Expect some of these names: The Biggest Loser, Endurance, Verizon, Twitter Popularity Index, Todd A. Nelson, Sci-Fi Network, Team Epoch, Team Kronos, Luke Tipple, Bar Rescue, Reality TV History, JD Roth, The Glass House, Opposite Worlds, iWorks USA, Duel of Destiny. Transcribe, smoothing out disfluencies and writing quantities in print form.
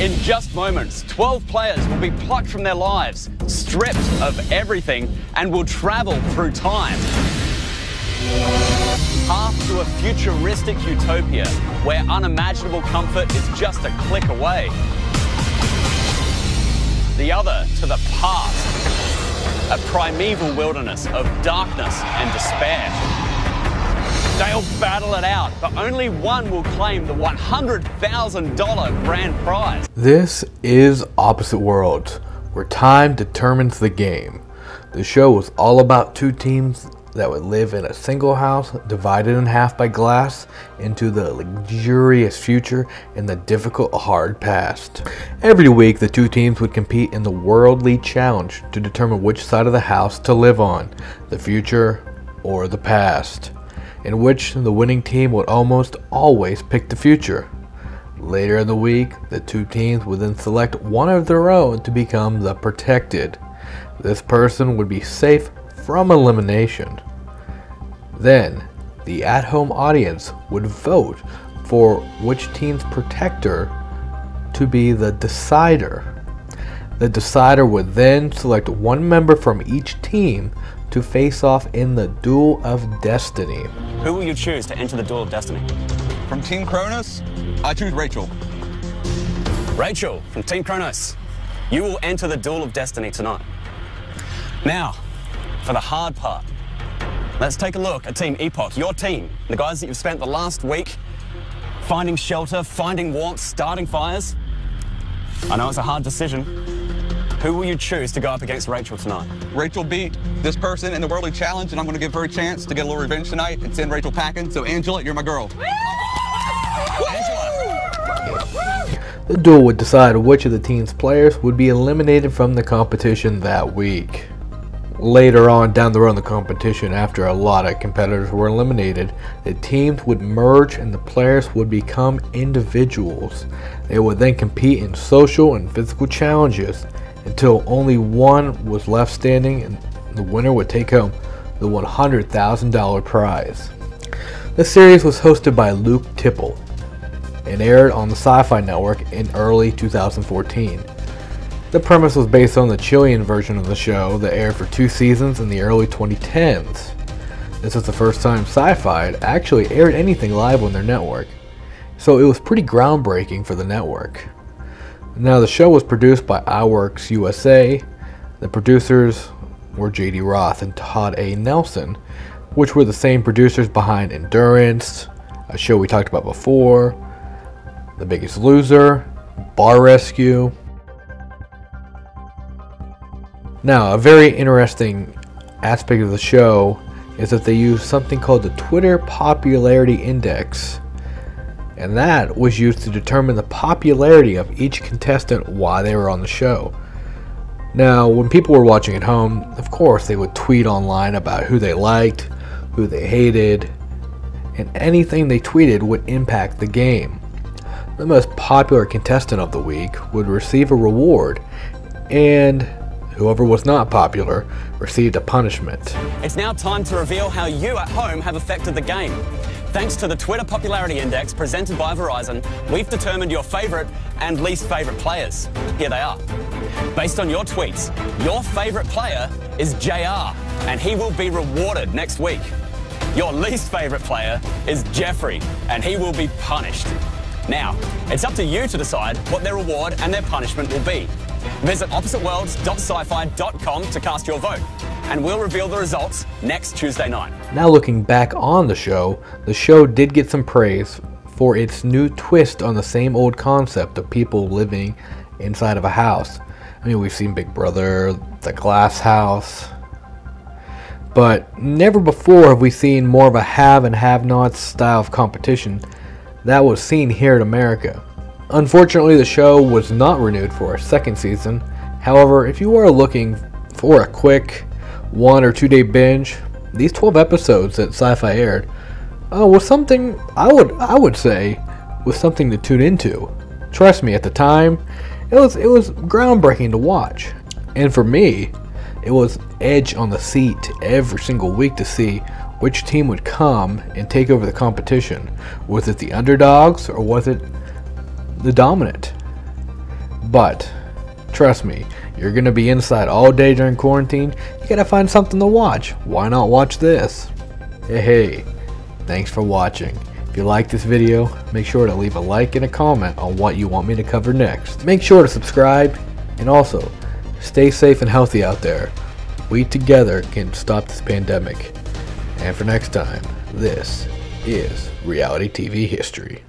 In just moments, 12 players will be plucked from their lives, stripped of everything, and will travel through time. Path to a futuristic utopia where unimaginable comfort is just a click away. The other to the past, a primeval wilderness of darkness and despair. They'll battle it out, but only one will claim the $100,000 grand prize. This is Opposite Worlds, where time determines the game. The show was all about two teams that would live in a single house, divided in half by glass, into the luxurious future and the difficult, hard past. Every week, the two teams would compete in the worldly challenge to determine which side of the house to live on, the future or the past, in which the winning team would almost always pick the future. Later in the week, the two teams would then select one of their own to become the protected. This person would be safe from elimination. Then, the at-home audience would vote for which team's protector to be the decider. The decider would then select one member from each team to face off in the Duel of Destiny. Who will you choose to enter the Duel of Destiny? From Team Kronos, I choose Rachel. Rachel, from Team Kronos, you will enter the Duel of Destiny tonight. Now, for the hard part. Let's take a look at Team Epoch, your team, the guys that you've spent the last week finding shelter, finding warmth, starting fires. I know it's a hard decision. Who will you choose to go up against Rachel tonight? Rachel beat this person in the Worldly Challenge, and I'm going to give her a chance to get a little revenge tonight and send Rachel packing. So Angela, you're my girl. Angela. The duel would decide which of the team's players would be eliminated from the competition that week. Later on down the road in the competition, after a lot of competitors were eliminated, the teams would merge and the players would become individuals. They would then compete in social and physical challenges until only one was left standing, and the winner would take home the $100,000 prize. The series was hosted by Luke Tipple and aired on the Sci-Fi Network in early 2014. The premise was based on the Chilean version of the show that aired for 2 seasons in the early 2010s. This was the first time Sci-Fi had actually aired anything live on their network, so it was pretty groundbreaking for the network. Now, the show was produced by iWorks USA. The producers were JD Roth and Todd A. Nelson, which were the same producers behind Endurance, a show we talked about before, The Biggest Loser, Bar Rescue. Now, a very interesting aspect of the show is that they used something called the Twitter Popularity Index, and that was used to determine the popularity of each contestant while they were on the show. Now, when people were watching at home, of course they would tweet online about who they liked, who they hated, and anything they tweeted would impact the game. The most popular contestant of the week would receive a reward, and whoever was not popular received a punishment. It's now time to reveal how you at home have affected the game. Thanks to the Twitter Popularity Index presented by Verizon, we've determined your favorite and least favorite players. Here they are. Based on your tweets, your favorite player is JR, and he will be rewarded next week. Your least favorite player is Jeffrey, and he will be punished. Now, it's up to you to decide what their reward and their punishment will be. Visit oppositeworlds.sci-fi.com to cast your vote, and we'll reveal the results next Tuesday night. Now, looking back on the show did get some praise for its new twist on the same old concept of people living inside of a house. I mean, we've seen Big Brother, The Glass House, but never before have we seen more of a have and have-nots style of competition that was seen here in America. Unfortunately, the show was not renewed for a second season. However, if you are looking for a quick 1 or 2 day binge, these 12 episodes that Sci-Fi aired was something I would say was something to tune into. Trust me, at the time, it was groundbreaking to watch, and for me, it was edge on the seat every single week to see which team would come and take over the competition. Was it the underdogs or was it the dominant? But trust me, you're gonna be inside all day during quarantine. You gotta find something to watch. Why not watch this? Hey, thanks for watching. If you like this video, make sure to leave a like and a comment on what you want me to cover next. Make sure to subscribe, and also stay safe and healthy out there. We together can stop this pandemic. And for next time, this is Reality TV History.